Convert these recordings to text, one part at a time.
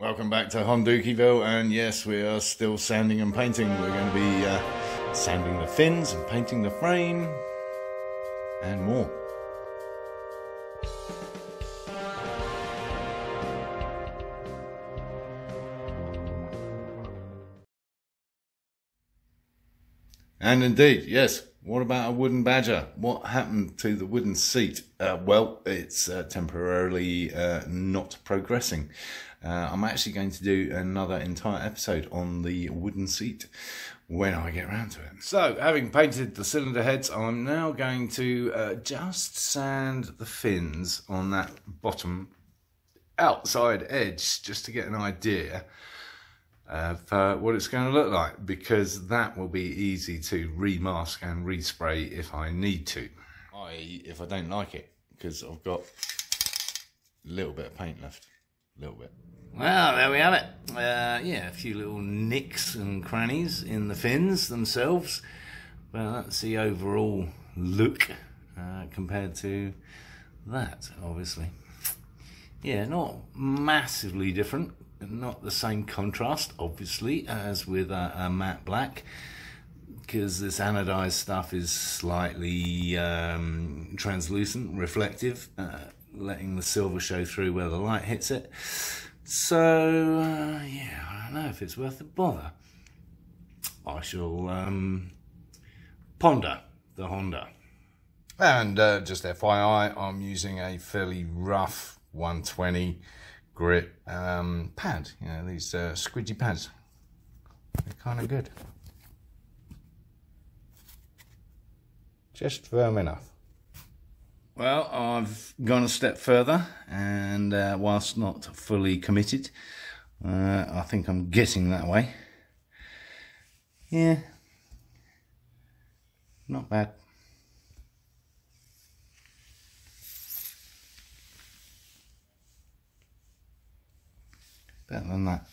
Welcome back to Hondukiville, and yes, we are still sanding and painting. We're going to be sanding the fins and painting the frame and more. And indeed, yes, what about a wooden badger? What happened to the wooden seat? Well, it's temporarily not progressing. I'm actually going to do another entire episode on the wooden seat when I get around to it. So, having painted the cylinder heads, I'm now going to just sand the fins on that bottom outside edge just to get an idea of what it's going to look like, because that will be easy to remask and respray if I need to, i.e. if I don't like it, because I've got a little bit of paint left, a little bit. Well, there we have it. Yeah, a few little nicks and crannies in the fins themselves, but that's the overall look compared to that, obviously. Yeah, not massively different. Not the same contrast, obviously, as with a matte black, because this anodized stuff is slightly translucent, reflective, letting the silver show through where the light hits it. So, yeah, I don't know if it's worth the bother. I shall ponder the Honda. And just FYI, I'm using a fairly rough 120 grit pad, you know, these squidgy pads, they're kind of good. Just firm enough. Well, I've gone a step further, and whilst not fully committed, I think I'm getting that way. Yeah, not bad. Better than that.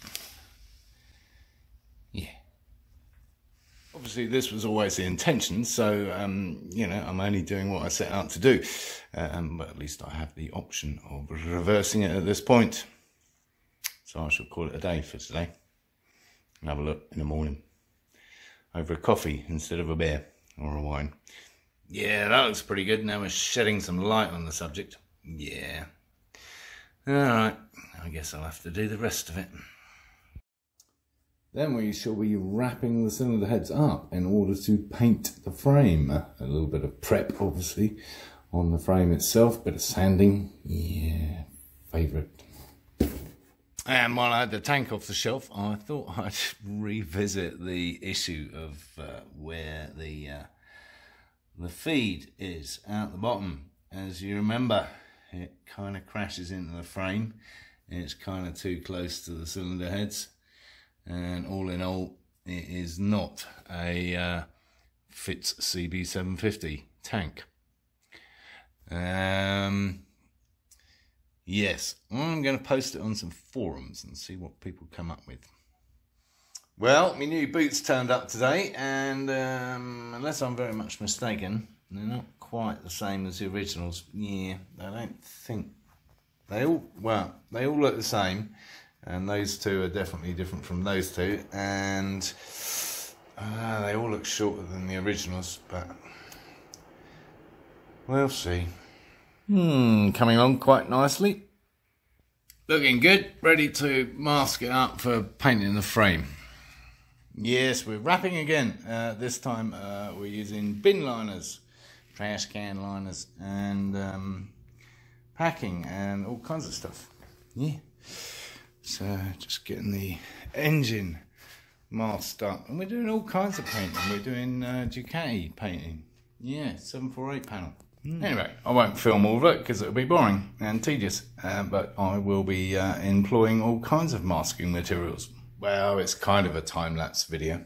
Yeah. Obviously, this was always the intention, so, you know, I'm only doing what I set out to do. But at least I have the option of reversing it at this point. So I shall call it a day for today. And have a look in the morning. Over a coffee instead of a beer or a wine. Yeah, that looks pretty good. Now we're shedding some light on the subject. Yeah. All right. I guess I'll have to do the rest of it. Then we shall be wrapping the cylinder heads up in order to paint the frame. A little bit of prep, obviously, on the frame itself. Bit of sanding. Yeah, favourite. And while I had the tank off the shelf, I thought I'd revisit the issue of where the feed is out the bottom. As you remember, it kind of crashes into the frame. It's kind of too close to the cylinder heads, and all in all, it is not a fits CB750 tank. Yes, I'm going to post it on some forums and see what people come up with. Well, my new boots turned up today, and unless I'm very much mistaken, they're not quite the same as the originals. Yeah, I don't think. They all look the same, and those two are definitely different from those two, and they all look shorter than the originals, but we'll see. Coming along quite nicely. Looking good, ready to mask it up for painting the frame. Yes, we're wrapping again. This time we're using bin liners, trash can liners, and packing and all kinds of stuff. Yeah, so just getting the engine masked up, and we're doing all kinds of painting. We're doing Ducati painting. Yeah, 748 panel. Anyway, I won't film all of it because it'll be boring and tedious, but I will be employing all kinds of masking materials. Well, it's kind of a time-lapse video.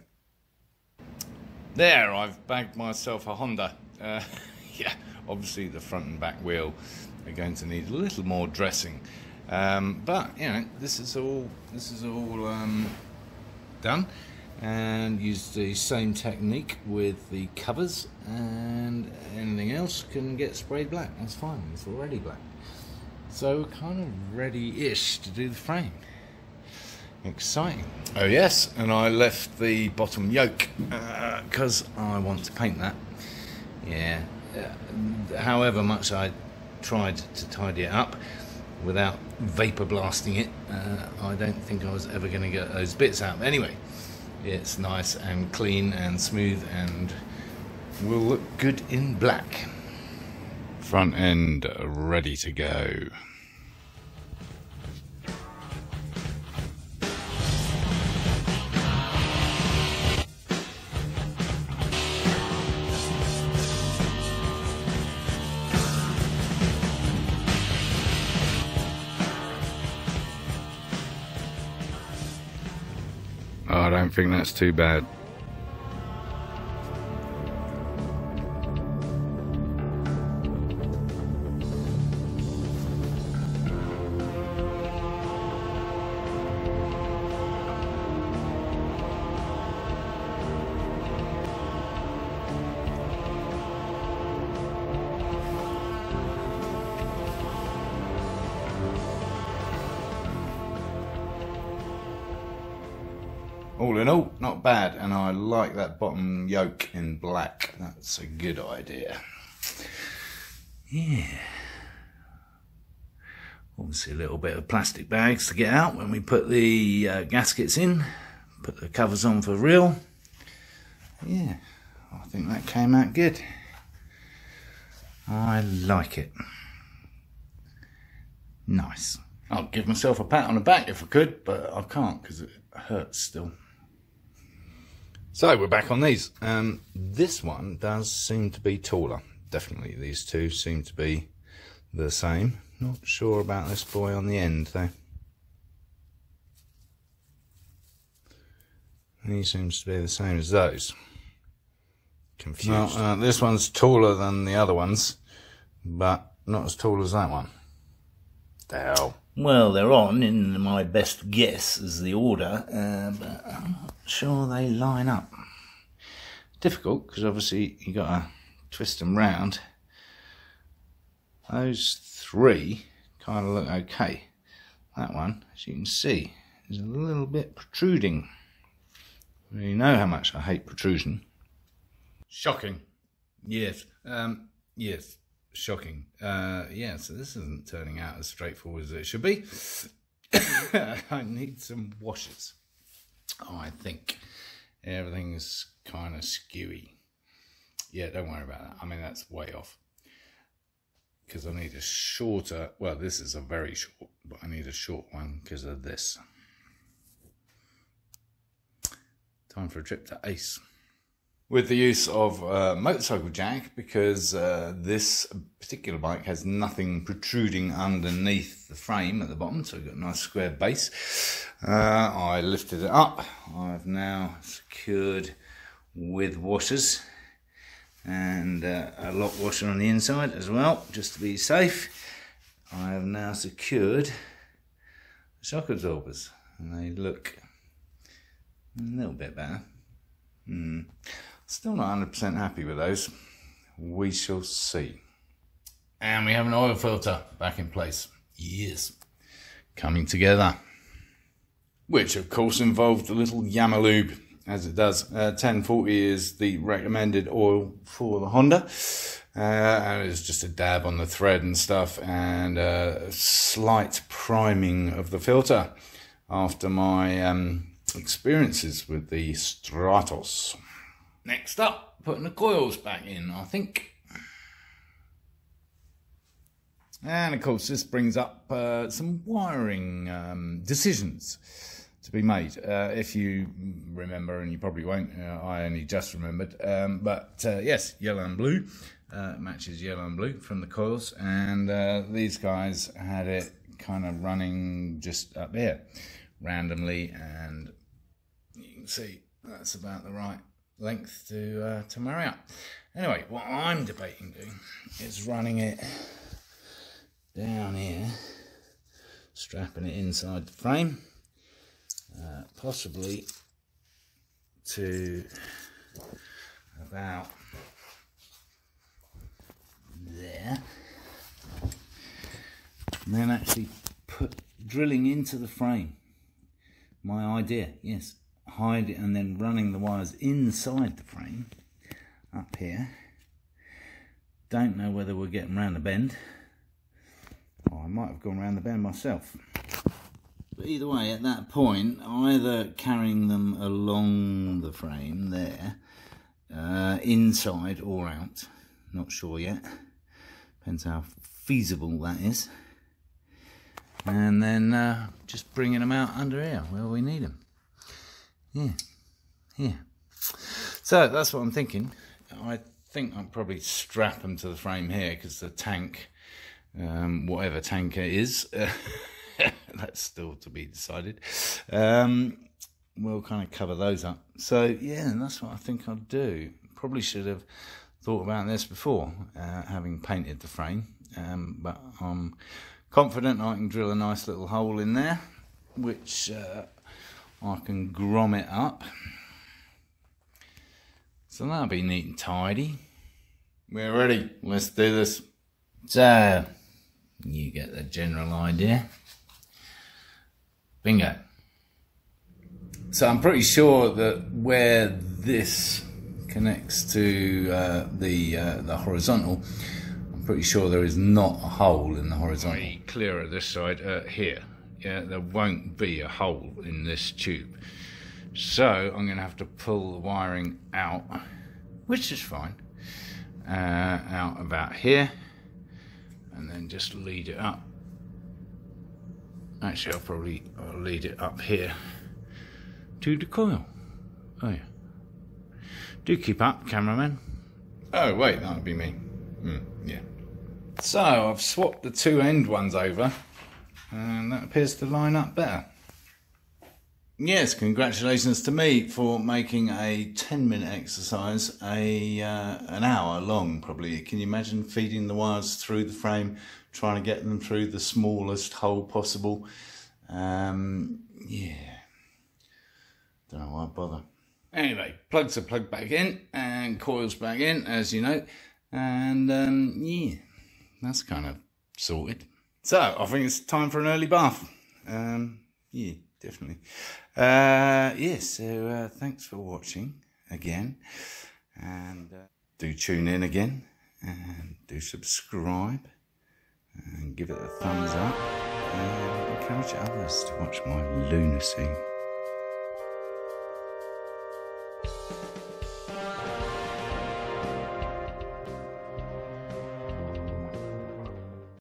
There, I've bagged myself a Honda. Yeah, obviously the front and back wheel are going to need a little more dressing, but you know, this is all done, and used the same technique with the covers, and anything else can get sprayed black. That's fine, it's already black, so we're kind of ready-ish to do the frame. Exciting. Oh yes, and I left the bottom yoke because I want to paint that. Yeah, however much I tried to tidy it up without vapor blasting it, I don't think I was ever going to get those bits out. But anyway, it's nice and clean and smooth and will look good in black. Front end ready to go. I don't think that's too bad. All in all, not bad, and I like that bottom yoke in black. That's a good idea. Yeah. Obviously a little bit of plastic bags to get out when we put the gaskets in, put the covers on for real. Yeah, I think that came out good. I like it. Nice. I'll give myself a pat on the back if I could, but I can't because it hurts still. So we're back on these. This one does seem to be taller. Definitely these two seem to be the same. Not sure about this boy on the end though. He seems to be the same as those. Confused. Well, this one's taller than the other ones, but not as tall as that one. Ow. Well, they're on in my best guess as the order, but I'm not sure they line up. Difficult, because obviously you got to twist them round. Those three kind of look okay. That one, as you can see, is a little bit protruding. You know how much I hate protrusion. Shocking. Yes. Yes. Shocking. Yeah, so this isn't turning out as straightforward as it should be. I need some washes. Oh, I think everything's kind of skewy. Yeah, don't worry about that. I mean, that's way off. Because I need a shorter, well, this is a very short, but I need a short one because of this. Time for a trip to Ace. With the use of a motorcycle jack, because this particular bike has nothing protruding underneath the frame at the bottom, so we've got a nice square base. I lifted it up. I've now secured with washers and a lock washer on the inside as well, just to be safe. I have now secured shock absorbers, and they look a little bit better. Still not 100% happy with those. We shall see. And we have an oil filter back in place. Yes. Coming together. Which of course involved a little Yamalube, as it does. 1040 is the recommended oil for the Honda. And it's just a dab on the thread and stuff, and a slight priming of the filter after my experiences with the Stratos. Next up, putting the coils back in, I think. And of course this brings up some wiring decisions to be made. If you remember, and you probably won't, I only just remembered, but yes, yellow and blue matches yellow and blue from the coils, and these guys had it kind of running just up here randomly, and you can see that's about the right length to marry up. Anyway, what I'm debating doing is running it down here, strapping it inside the frame, possibly to about there, and then actually drilling into the frame my idea, yes, hide it and then running the wires inside the frame up here. Don't know whether we're getting round the bend. Oh, I might have gone round the bend myself. But either way, at that point, either carrying them along the frame there, inside or out, not sure yet. Depends how feasible that is. And then just bringing them out under here where we need them. Yeah, yeah. So that's what I'm thinking. I think I'll probably strap them to the frame here because the tank, whatever tank it is, that's still to be decided. We'll kind of cover those up. So yeah, that's what I think I'll do. Probably should have thought about this before, having painted the frame, but I'm confident I can drill a nice little hole in there, which I can grom it up. So that'll be neat and tidy. We're ready, let's do this. So, you get the general idea. Bingo. So I'm pretty sure that where this connects to the horizontal, I'm pretty sure there is not a hole in the horizontal. Way clearer this side here. Yeah, there won't be a hole in this tube. So I'm going to have to pull the wiring out, which is fine, out about here, and then just lead it up. Actually, I'll lead it up here to the coil. Oh yeah. Do keep up, cameraman. Oh wait, that would be me. Yeah. So I've swapped the two end ones over, and that appears to line up better. Yes, congratulations to me for making a 10-minute exercise an hour long, probably. Can you imagine feeding the wires through the frame, trying to get them through the smallest hole possible? Yeah. Don't know why I bother. Anyway, plugs are plugged back in and coils back in, as you know, and yeah, that's kind of sorted. So I think it's time for an early bath. Yeah, definitely. Yeah, so thanks for watching again, and do tune in again, and do subscribe, and give it a thumbs up, and encourage others to watch my lunacy.